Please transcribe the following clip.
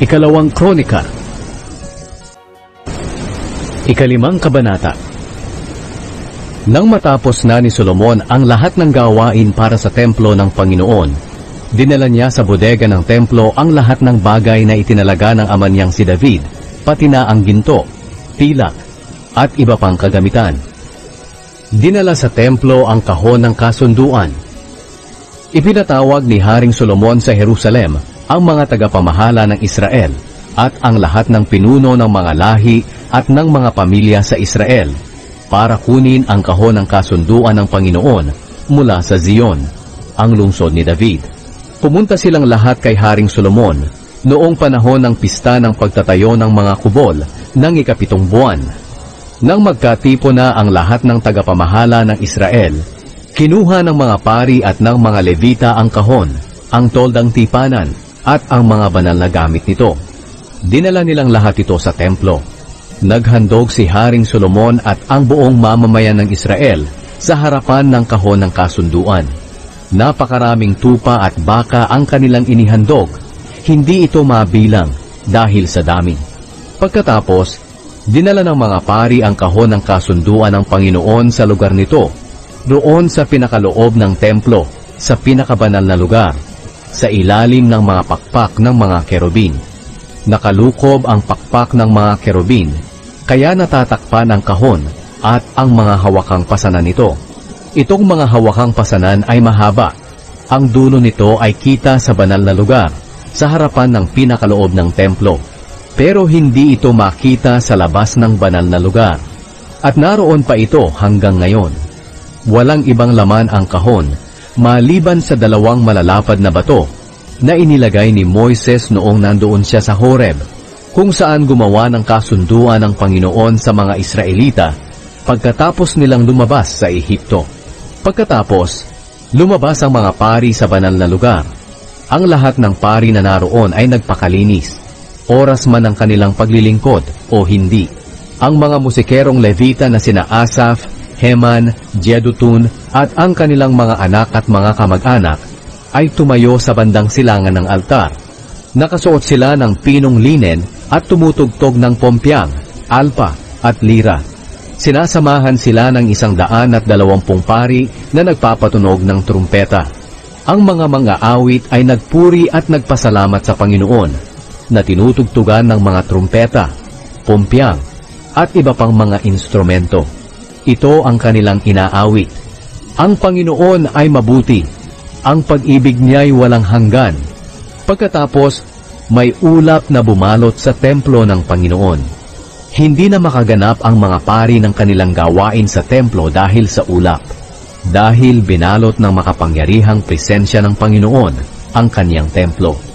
Ikalawang Kronika, Ikalimang Kabanata. Nang matapos na ni Solomon ang lahat ng gawain para sa templo ng Panginoon, dinala niya sa bodega ng templo ang lahat ng bagay na itinalaga ng ama niyang si David, pati na ang ginto, tilak, at iba pang kagamitan. Dinala sa templo ang kahon ng kasunduan. Ipinatawag ni Haring Solomon sa Jerusalem ang mga tagapamahala ng Israel at ang lahat ng pinuno ng mga lahi at ng mga pamilya sa Israel para kunin ang kahon ng kasunduan ng Panginoon mula sa Zion, ang lungsod ni David. Pumunta silang lahat kay Haring Solomon noong panahon ng pista ng pagtatayo ng mga kubol ng 7 buwan. Nang magkatipo na ang lahat ng tagapamahala ng Israel, kinuha ng mga pari at ng mga Levita ang kahon, ang toldang tipanan, at ang mga banal na gamit nito. Dinala nilang lahat ito sa templo. Naghandog si Haring Solomon at ang buong mamamayan ng Israel sa harapan ng kahon ng kasunduan. Napakaraming tupa at baka ang kanilang inihandog. Hindi ito mabilang dahil sa dami. Pagkatapos, dinala ng mga pari ang kahon ng kasunduan ng Panginoon sa lugar nito, doon sa pinakaloob ng templo, sa pinakabanal na lugar, sa ilalim ng mga pakpak ng mga kerubin. Nakalukob ang pakpak ng mga kerubin, kaya natatakpan ang kahon at ang mga hawakang pasanan nito. Itong mga hawakang pasanan ay mahaba. Ang dulo nito ay kita sa banal na lugar, sa harapan ng pinakaloob ng templo. Pero hindi ito makita sa labas ng banal na lugar. At naroon pa ito hanggang ngayon. Walang ibang laman ang kahon, maliban sa dalawang malalapad na bato na inilagay ni Moises noong nandoon siya sa Horeb, kung saan gumawa ng kasunduan ng Panginoon sa mga Israelita pagkatapos nilang lumabas sa Ehipto. Pagkatapos, lumabas ang mga pari sa banal na lugar. Ang lahat ng pari na naroon ay nagpakalinis, oras man ang kanilang paglilingkod o hindi. Ang mga musikerong Levita na sina Asaph, Heman, Jedutun, at ang kanilang mga anak at mga kamag-anak ay tumayo sa bandang silangan ng altar. Nakasuot sila ng pinong linen at tumutugtog ng pompyang, alpa, at lira. Sinasamahan sila ng 120 pari na nagpapatunog ng trumpeta. Ang mga mang-aawit ay nagpuri at nagpasalamat sa Panginoon na tinutugtugan ng mga trumpeta, pompyang, at iba pang mga instrumento. Ito ang kanilang inaawit. Ang Panginoon ay mabuti. Ang pag-ibig niya'y walang hanggan. Pagkatapos, may ulap na bumalot sa templo ng Panginoon. Hindi na makaganap ang mga pari ng kanilang gawain sa templo dahil sa ulap. Dahil binalot ng makapangyarihang presensya ng Panginoon ang kaniyang templo.